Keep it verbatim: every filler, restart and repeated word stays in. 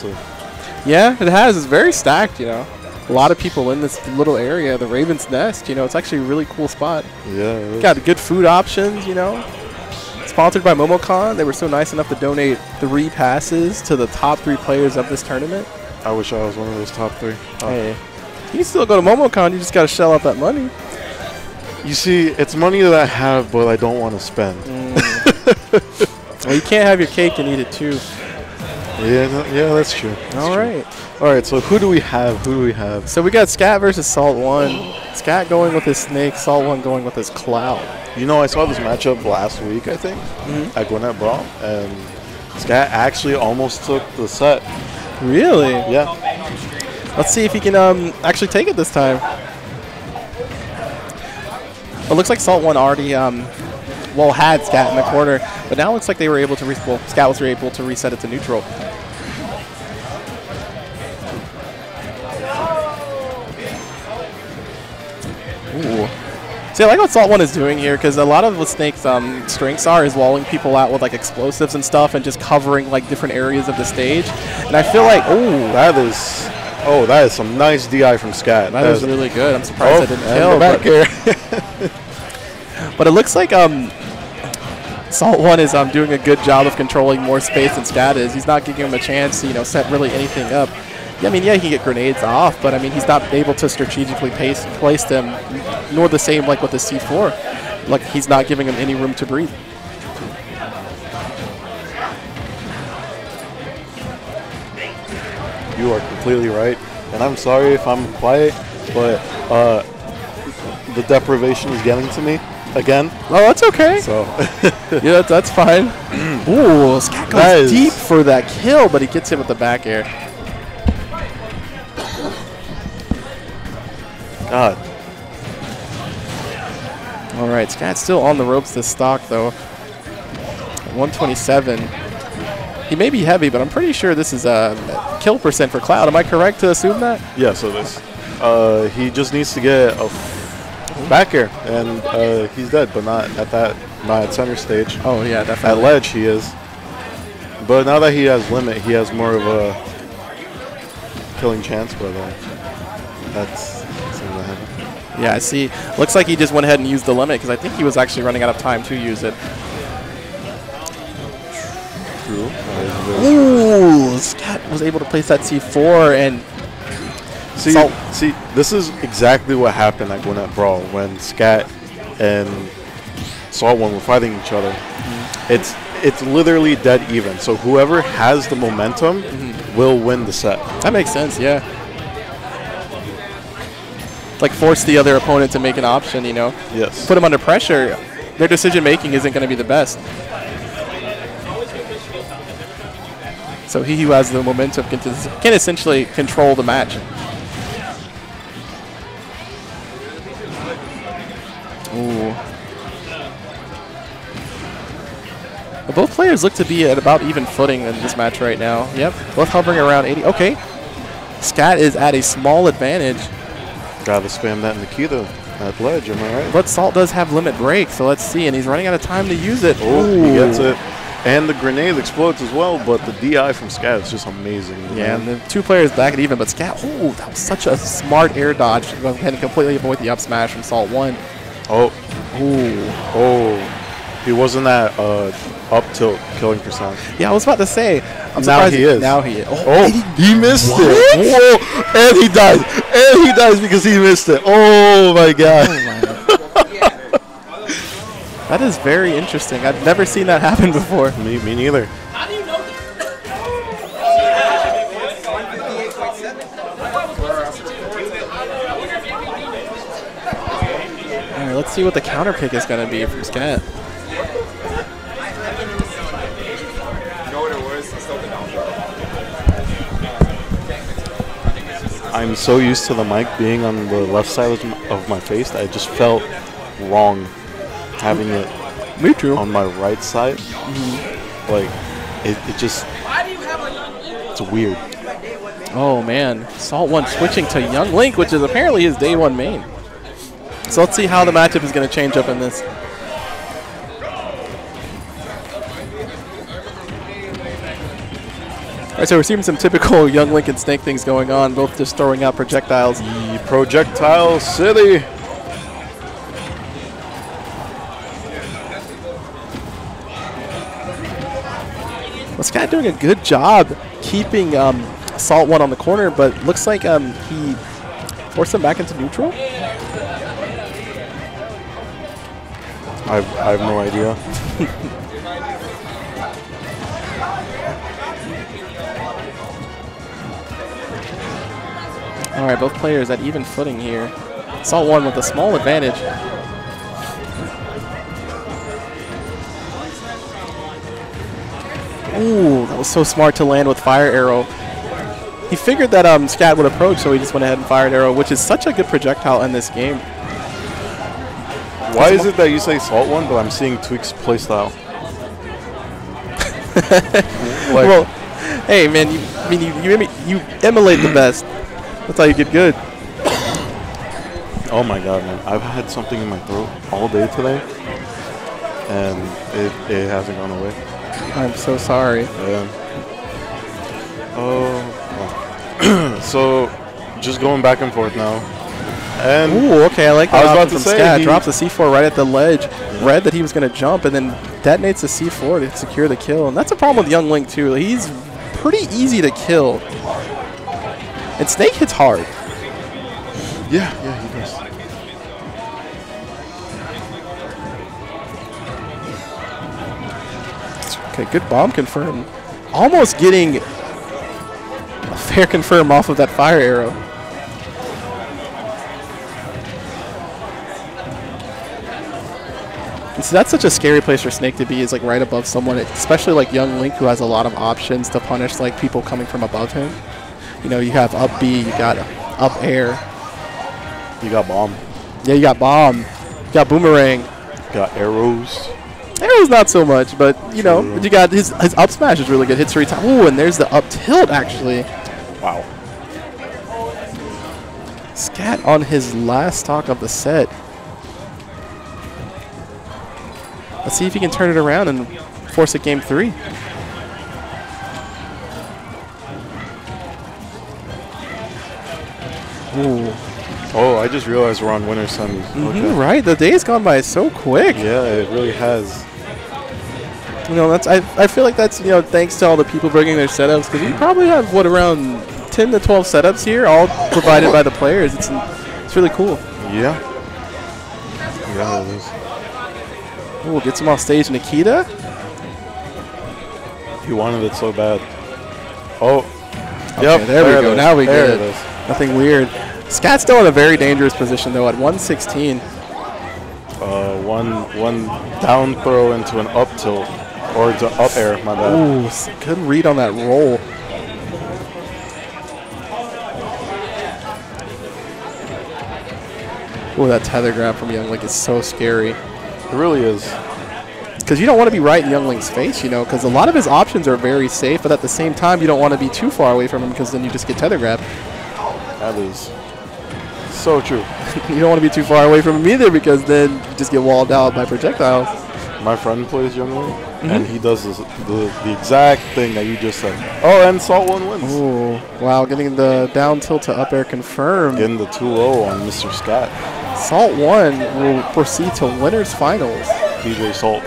So. Yeah, it has. It's very stacked, you know. A lot of people in this little area, the Raven's Nest, you know, it's actually a really cool spot. Yeah. Got good food options, you know. Sponsored by MomoCon, they were so nice enough to donate three passes to the top three players of this tournament. I wish I was one of those top three. Oh. Hey, you can still go to MomoCon, you just got to shell out that money. You see, it's money that I have, but I don't want to spend. Mm. Well, you can't have your cake and eat it too. Yeah, no, yeah, that's true. That's All true. right. All right, so who do we have? Who do we have? So we got ScAtt versus SaltOne. ScAtt going with his snake, SaltOne going with his cloud. You know, I saw this matchup last week, I think, mm-hmm. at Gwinnett Brawl, and ScAtt actually almost took the set. Really? Yeah. Let's see if he can um, actually take it this time. It looks like SaltOne already um, well had ScAtt in the corner, but now it looks like they were able to reset. Well, ScAtt was able to reset it to neutral. Ooh. See, I like what SaltOne is doing here, because a lot of what Snake's um, strengths are is walling people out with like explosives and stuff, and just covering like different areas of the stage. And I feel like, oh, that is, oh, that is some nice D I from ScAtt. That, that is really good. I'm surprised oh, I didn't kill back here. But it looks like um, SaltOne is um, doing a good job of controlling more space than ScAtt is. He's not giving him a chance to, you know, set really anything up. Yeah, I mean, yeah, he can get grenades off, but I mean, he's not able to strategically pace, place them, nor the same like with the C four. Like, he's not giving him any room to breathe. You are completely right, and I'm sorry if I'm quiet, but uh, the deprivation is getting to me again. Oh, that's okay. So yeah, that's, that's fine. Ooh, ScAtt goes deep for that kill, but he gets hit with the back air. God. All right, ScAtt's still on the ropes this stock, though. one twenty-seven. He may be heavy, but I'm pretty sure this is a kill percent for Cloud. Am I correct to assume that? Yeah, so this. Uh, he just needs to get a back air, and uh, he's dead, but not at that, not at center stage. Oh, yeah, definitely. At ledge, he is. But now that he has limit, he has more of a killing chance, but uh, that's... Yeah, I see. Looks like he just went ahead and used the limit, because I think he was actually running out of time to use it. True. Ooh, ScAtt was able to place that C four, and see, Salt. see, this is exactly what happened at Gwinnett Brawl when ScAtt and SaltOne were fighting each other. Mm-hmm. It's it's literally dead even. So whoever has the momentum mm-hmm. will win the set. That makes sense. Yeah. Like, force the other opponent to make an option, you know? Yes. Put them under pressure. Their decision-making isn't going to be the best. So he who has the momentum can, can essentially control the match. Ooh. Well, both players look to be at about even footing in this match right now. Yep. Both hovering around eighty. Okay. ScAtt is at a small advantage. Gotta spam that Nikita at ledge, am I right? But Salt does have limit break, so let's see. And he's running out of time to use it. Oh, he gets it. And the grenade explodes as well, but the D I from ScAtt is just amazing. Yeah, man. And the two players back at even, but ScAtt, oh, that was such a smart air dodge. He can completely avoid the up smash from SaltOne. Oh. Ooh. Oh. He wasn't at uh, up tilt killing percent. Yeah, I was about to say. I'm now he is. Now he is. Oh, oh he missed what? it. Whoa. And he dies. And he dies because he missed it. Oh, my God. Oh my. That is very interesting. I've never seen that happen before. Me, me neither. How do you know this? All right, let's see what the counter pick is going to be from ScAtt. I'm so used to the mic being on the left side of my, of my face that I just felt wrong having it Me too. on my right side. Mm-hmm. Like, it, it just, it's weird. Oh, man. SaltOne switching to Young Link, which is apparently his day one main. So let's see how the matchup is going to change up in this. Alright, so we're seeing some typical Young Link and Snake things going on, both just throwing out projectiles. The projectile city! Well, ScAtt doing a good job keeping um, SaltOne on the corner, but looks like um, he forced him back into neutral? I've, I have no idea. All right, both players at even footing here. SaltOne with a small advantage. Ooh, that was so smart to land with Fire Arrow. He figured that um, ScAtt would approach, so he just went ahead and fired Arrow, which is such a good projectile in this game. Why is it that you say SaltOne, but I'm seeing Tweak's playstyle? Like, well, hey man, you, I mean you, you, emi you emulate the best. That's how you get good. Oh my god, man! I've had something in my throat all day today, and it it hasn't gone away. I'm so sorry. Yeah. Oh. So, just going back and forth now. And ooh, okay, I like that. I was about to say, ScAtt drops the C four right at the ledge. Yeah. Read that he was going to jump, and then detonates the C four to secure the kill. And that's a problem with Young Link too. He's pretty easy to kill, and Snake hits hard. Yeah, yeah, he does. Okay, good bomb confirm. Almost getting a fair confirm off of that Fire Arrow. And so that's such a scary place for Snake to be, is like right above someone, especially like Young Link, who has a lot of options to punish like people coming from above him. You know, you have up B, you got up air. You got bomb. Yeah, you got bomb. You got boomerang. You got arrows. Arrow's not so much, but you know, but you got his his up smash is really good. Hits three times. Ooh, and there's the up tilt actually. Wow. ScAtt on his last stock of the set. Let's see if he can turn it around and force a game three. Ooh. Oh, I just realized we're on winter semis. Mm-hmm, okay. Right, the day's gone by so quick. Yeah, it really has. You know, that's I, I feel like that's, you know, thanks to all the people bringing their setups, because we probably have, what, around ten to twelve setups here, all provided by the players. It's it's really cool. Yeah. Yeah, it is. Ooh, gets him off stage, Nikita. He wanted it so bad. Oh. Okay, yep, there, there we go. Is. Now we there get it. Is. Nothing weird. ScAtt's still in a very dangerous position, though, at one sixteen. Uh, one, one down throw into an up tilt, or to up air, my bad. Ooh, good read on that roll. Ooh, that tether grab from Young Link is so scary. It really is. Because you don't want to be right in Young Link's face, you know, because a lot of his options are very safe, but at the same time, you don't want to be too far away from him, because then you just get tether grabbed. That is so true. You don't want to be too far away from him either, because then you just get walled out by projectiles. My friend plays Young Link, mm-hmm. and he does this, the, the exact thing that you just said. Oh, and SaltOne wins. Ooh, wow, getting the down tilt to up air confirmed. Getting the two oh on Mister ScAtt. SaltOne will proceed to winner's finals. P J Salt.